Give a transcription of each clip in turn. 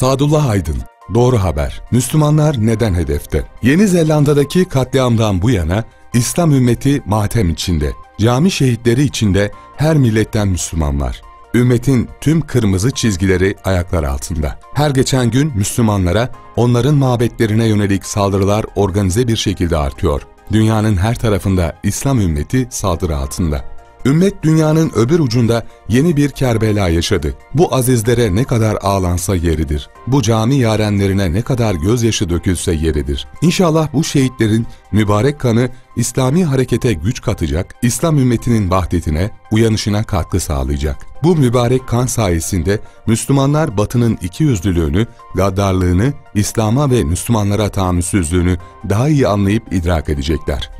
Sadullah Aydın, Doğru Haber, Müslümanlar neden hedefte? Yeni Zelanda'daki katliamdan bu yana İslam ümmeti matem içinde, cami şehitleri içinde her milletten Müslüman var. Ümmetin tüm kırmızı çizgileri ayaklar altında. Her geçen gün Müslümanlara, onların mabetlerine yönelik saldırılar organize bir şekilde artıyor. Dünyanın her tarafında İslam ümmeti saldırı altında. Ümmet dünyanın öbür ucunda yeni bir Kerbela yaşadı. Bu azizlere ne kadar ağlansa yeridir. Bu cami yarenlerine ne kadar gözyaşı dökülse yeridir. İnşallah bu şehitlerin mübarek kanı İslami harekete güç katacak, İslam ümmetinin vahdetine, uyanışına katkı sağlayacak. Bu mübarek kan sayesinde Müslümanlar Batı'nın ikiyüzlülüğünü, gaddarlığını, İslam'a ve Müslümanlara tahammülsüzlüğünü daha iyi anlayıp idrak edecekler.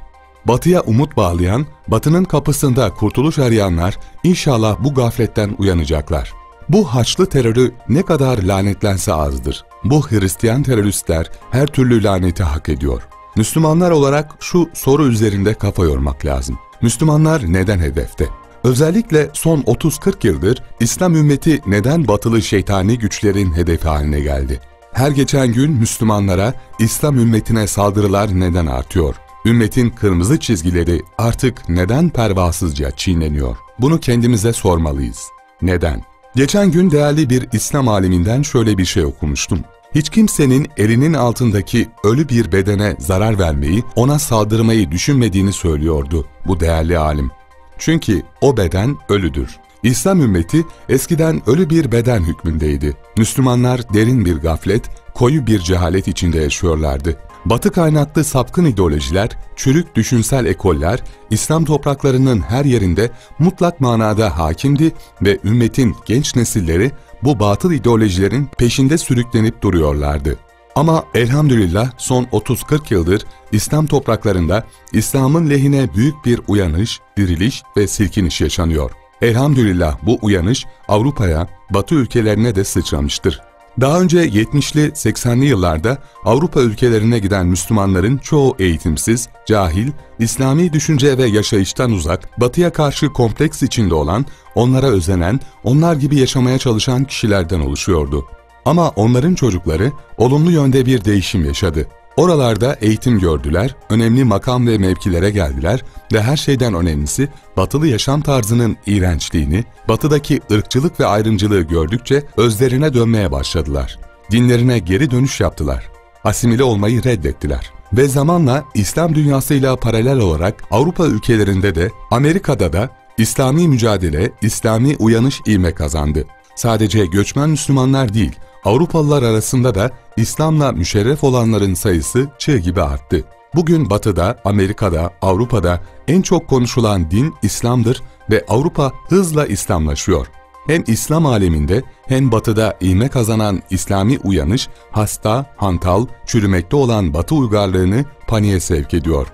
Batı'ya umut bağlayan, Batı'nın kapısında kurtuluş arayanlar inşallah bu gafletten uyanacaklar. Bu Haçlı terörü ne kadar lanetlense azdır. Bu Hristiyan teröristler her türlü laneti hak ediyor. Müslümanlar olarak şu soru üzerinde kafa yormak lazım. Müslümanlar neden hedefte? Özellikle son 30-40 yıldır İslam ümmeti neden batılı şeytani güçlerin hedefi haline geldi? Her geçen gün Müslümanlara, İslam ümmetine saldırılar neden artıyor? Ümmetin kırmızı çizgileri artık neden pervasızca çiğneniyor? Bunu kendimize sormalıyız. Neden? Geçen gün değerli bir İslam aliminden şöyle bir şey okumuştum. Hiç kimsenin elinin altındaki ölü bir bedene zarar vermeyi, ona saldırmayı düşünmediğini söylüyordu bu değerli alim. Çünkü o beden ölüdür. İslam ümmeti eskiden ölü bir beden hükmündeydi. Müslümanlar derin bir gaflet, koyu bir cehalet içinde yaşıyorlardı. Batı kaynaklı sapkın ideolojiler, çürük düşünsel ekoller, İslam topraklarının her yerinde mutlak manada hakimdi ve ümmetin genç nesilleri bu batıl ideolojilerin peşinde sürüklenip duruyorlardı. Ama elhamdülillah son 30-40 yıldır İslam topraklarında İslam'ın lehine büyük bir uyanış, diriliş ve silkiniş yaşanıyor. Elhamdülillah bu uyanış Avrupa'ya, Batı ülkelerine de sıçramıştır. Daha önce 70'li, 80'li yıllarda Avrupa ülkelerine giden Müslümanların çoğu eğitimsiz, cahil, İslami düşünce ve yaşayıştan uzak, Batı'ya karşı kompleks içinde olan, onlara özenen, onlar gibi yaşamaya çalışan kişilerden oluşuyordu. Ama onların çocukları olumlu yönde bir değişim yaşadı. Oralarda eğitim gördüler, önemli makam ve mevkilere geldiler ve her şeyden önemlisi batılı yaşam tarzının iğrençliğini, batıdaki ırkçılık ve ayrımcılığı gördükçe özlerine dönmeye başladılar. Dinlerine geri dönüş yaptılar. Asimile olmayı reddettiler. Ve zamanla İslam dünyasıyla paralel olarak Avrupa ülkelerinde de, Amerika'da da İslami mücadele, İslami uyanış ivme kazandı. Sadece göçmen Müslümanlar değil, Avrupalılar arasında da İslam'la müşerref olanların sayısı çığ gibi arttı. Bugün Batı'da, Amerika'da, Avrupa'da en çok konuşulan din İslam'dır ve Avrupa hızla İslamlaşıyor. Hem İslam aleminde hem Batı'da ivme kazanan İslami uyanış, hasta, hantal, çürümekte olan Batı uygarlığını paniğe sevk ediyor.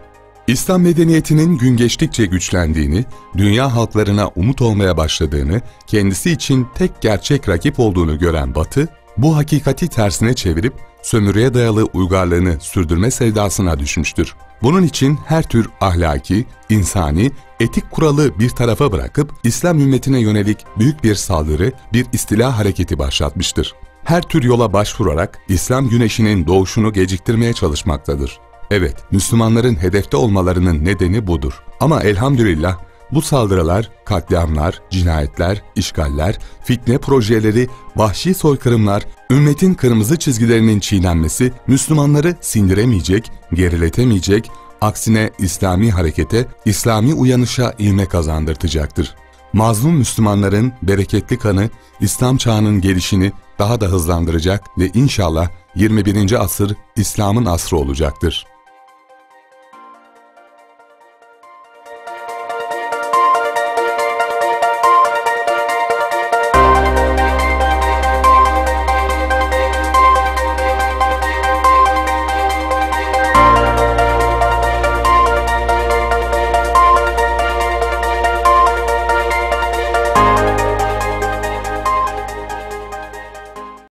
İslam medeniyetinin gün geçtikçe güçlendiğini, dünya halklarına umut olmaya başladığını, kendisi için tek gerçek rakip olduğunu gören Batı, bu hakikati tersine çevirip sömürüye dayalı uygarlığını sürdürme sevdasına düşmüştür. Bunun için her tür ahlaki, insani, etik kuralı bir tarafa bırakıp İslam ümmetine yönelik büyük bir saldırı, bir istila hareketi başlatmıştır. Her tür yola başvurarak İslam güneşinin doğuşunu geciktirmeye çalışmaktadır. Evet, Müslümanların hedefte olmalarının nedeni budur. Ama elhamdülillah, bu saldırılar, katliamlar, cinayetler, işgaller, fitne projeleri, vahşi soykırımlar, ümmetin kırmızı çizgilerinin çiğnenmesi Müslümanları sindiremeyecek, geriletemeyecek, aksine İslami harekete, İslami uyanışa ivme kazandırtacaktır. Mazlum Müslümanların bereketli kanı, İslam çağının gelişini daha da hızlandıracak ve inşallah 21. asır İslam'ın asrı olacaktır.